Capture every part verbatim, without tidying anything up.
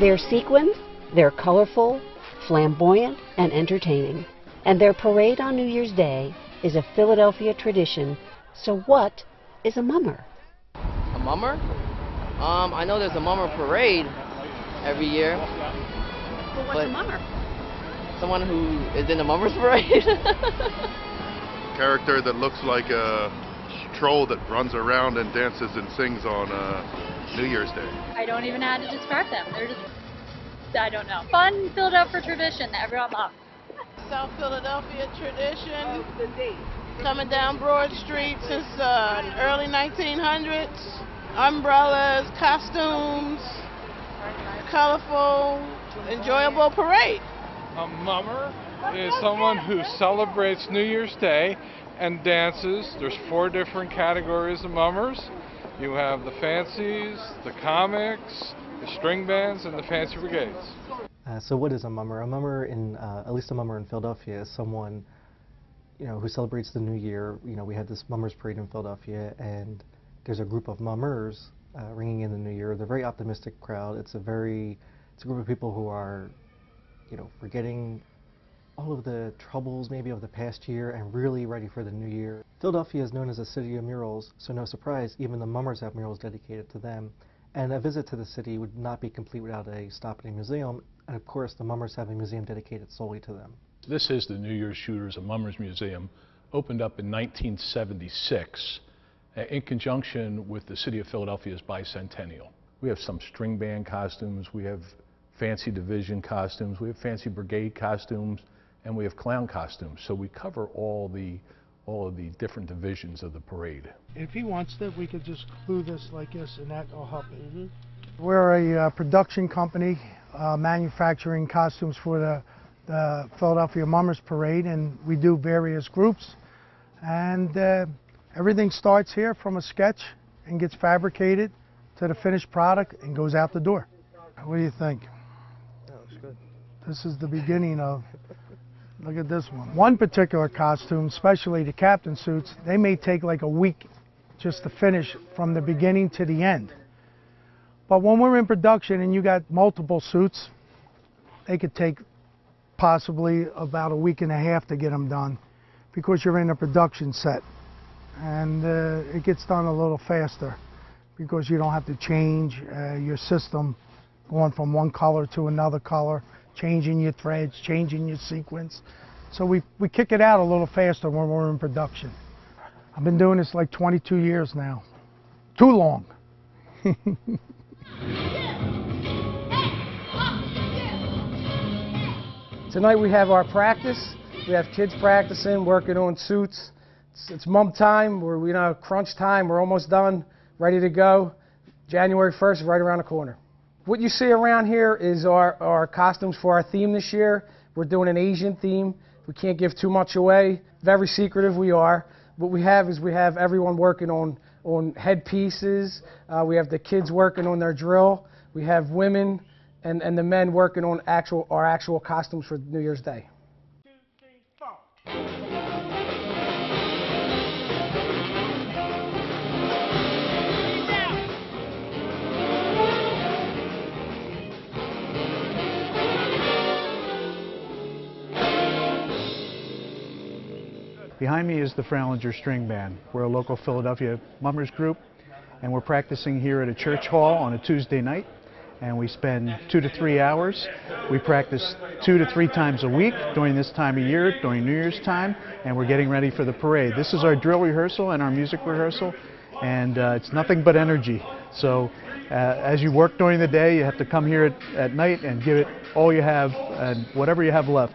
They're sequined, they're colorful, flamboyant, and entertaining. And their parade on New Year's Day is a Philadelphia tradition. So what is a mummer? A mummer? Um, I know there's a mummer parade every year. Well, what's a mummer? Someone who is in the mummers parade. Character that looks like a troll that runs around and dances and sings on uh, New Year's Day. I don't even know how to describe them. They're just, I don't know. Fun Philadelphia tradition that everyone loves. South Philadelphia tradition. Oh, the date. Coming down Broad Street since uh, early nineteen hundreds. Umbrellas, costumes, colorful, enjoyable parade. A mummer is someone who celebrates New Year's Day and dances. There's four different categories of mummers. You have the fancies, the comics, the string bands, and the fancy brigades. Uh, so what is a mummer? A mummer, in, uh, at least a mummer in Philadelphia, is someone, you know, who celebrates the New Year. You know, we had this mummers parade in Philadelphia, and there's a group of mummers uh, ringing in the New Year. They're a very optimistic crowd. It's a very, it's a group of people who are, you know, forgetting all of the troubles maybe of the past year and really ready for the New Year. Philadelphia is known as a city of murals, so no surprise, even the mummers have murals dedicated to them. And a visit to the city would not be complete without a stop at a museum. And of course, the mummers have a museum dedicated solely to them. This is the New Year's Shooters and Mummers Museum, opened up in nineteen seventy-six. In conjunction with the City of Philadelphia's bicentennial. We have some string band costumes, we have fancy division costumes, we have fancy brigade costumes, and we have clown costumes. So we cover all the, all of the different divisions of the parade. If he wants it, we could just glue this like this and that will help it. Mm-hmm. We're a uh, production company uh, manufacturing costumes for the, the Philadelphia Mummers Parade, and we do various groups. and. Uh, Everything starts here from a sketch and gets fabricated to the finished product and goes out the door. What do you think? That looks good. This is the beginning of, look at this one. One particular costume, especially the captain suits, they may take like a week just to finish from the beginning to the end. But when we're in production and you got multiple suits, they could take possibly about a week and a half to get them done because you're in a production set. And uh, it gets done a little faster because you don't have to change uh, your system going from one color to another color, changing your threads, changing your sequence. So we, we kick it out a little faster when we're in production. I've been doing this like twenty-two years now. Too long. Tonight we have our practice. We have kids practicing, working on suits. It's, it's mum time. We're you know crunch time. We're almost done, ready to go. January first is right around the corner. What you see around here is our, our costumes for our theme this year. We're doing an Asian theme. We can't give too much away. Very secretive we are. What we have is we have everyone working on, on headpieces. Uh, we have the kids working on their drill. We have women and, and the men working on actual our actual costumes for New Year's Day. Behind me is the Fralinger String Band. We're a local Philadelphia mummers group, and we're practicing here at a church hall on a Tuesday night, and we spend two to three hours. We practice two to three times a week during this time of year, during New Year's time, and we're getting ready for the parade. This is our drill rehearsal and our music rehearsal, and uh, it's nothing but energy. So uh, as you work during the day, you have to come here at, at night and give it all you have and whatever you have left.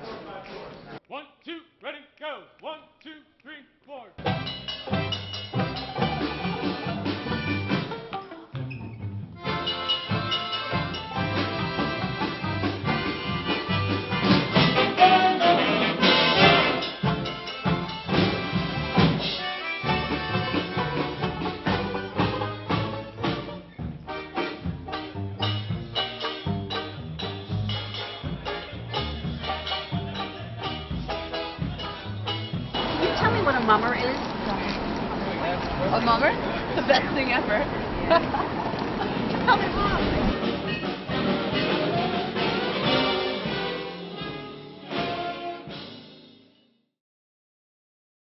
What a mummer is? A mummer? The best thing ever.